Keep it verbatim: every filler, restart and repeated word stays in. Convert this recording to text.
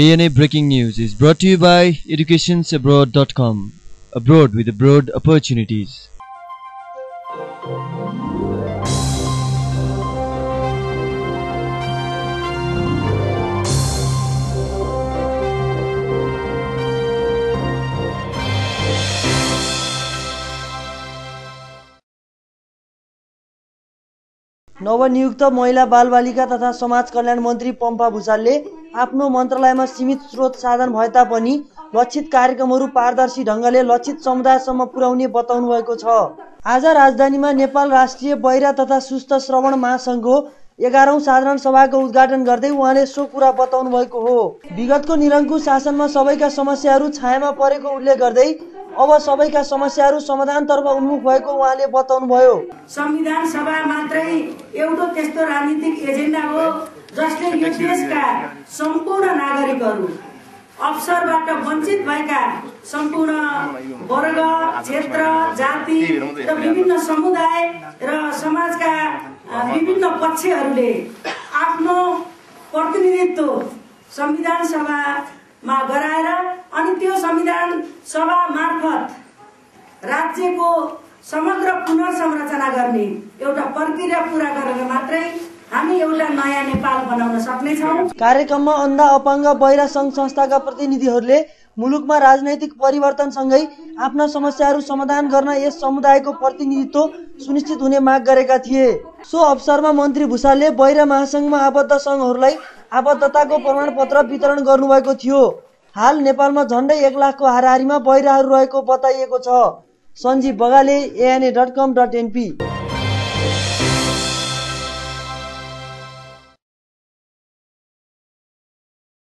A N A Breaking News is brought to you by educations abroad dot com. Abroad with abroad opportunities. नवनियुक्त महिला बालबालिका तथा समाज कल्याण मन्त्री पम्पा भुसालले आफ्नो मन्त्रालयमा सीमित स्रोत साधन भए तापनि लक्षित कार्यक्रमहरू पारदर्शी ढंगले लक्षित समुदायसम्म पुर्याउने बताउनु भएको छ। आज राजधानीमा नेपाल राष्ट्रिय बहिरा तथा सुस्त श्रवण महासंघको एघारौं साधारण सभाको उद्घाटन गर्दै उहाँले सो कुरा बताउनु भएको हो। विगतको निरंकुश शासनमा सबैका समस्याहरू छायामा परेको उल्लेख गर्दै अब सबैका समस्याहरू समाधानतर्फ उन्मुख भएको उहाँले बताउनुभयो। संविधान सभा मात्रै एउटा त्यस्तो राजनीतिक एजेन्डा हो जसले यो देशका सम्पूर्ण नागरिकहरू अवसरबाट वञ्चित भएका सम्पूर्ण वर्ग, क्षेत्र, जाति र विभिन्न समुदाय र समाजका विभिन्न पक्षहरूले आफ्नो प्रतिनिधित्व संविधान सभा मा गराएर अनि त्यो संविधान सभा मार्फत राज्यको समग्र पुनर्संरचना गर्ने एउटा प्रक्रिया पूरा गरेर मात्रै हामी एउटा नयाँ नेपाल बनाउन सक्ने छौं। कार्यक्रममा अन्धा, अपाङ्ग, बहिरा संघ संस्थाका प्रतिनिधिहरूले मुलुकमा राजनैतिक परिवर्तन सँगै आफ्ना समस्याहरू समाधान गर्न यस समुदायको प्रतिनिधित्व सुनिश्चित हुने माग गरेका थिए। सो अवसरमा मन्त्री भुसालले बहिरा महासंघमा आबद्ध संघहरूलाई आबद्धताको प्रमाणपत्र वितरण गर्नुभएको थियो। हाल नेपालमा झन्डै एक लाखको हाराहारीमा बहिराहरू रहेको बताइएको छ। Sanjeev Bagale A N A dot com dot N P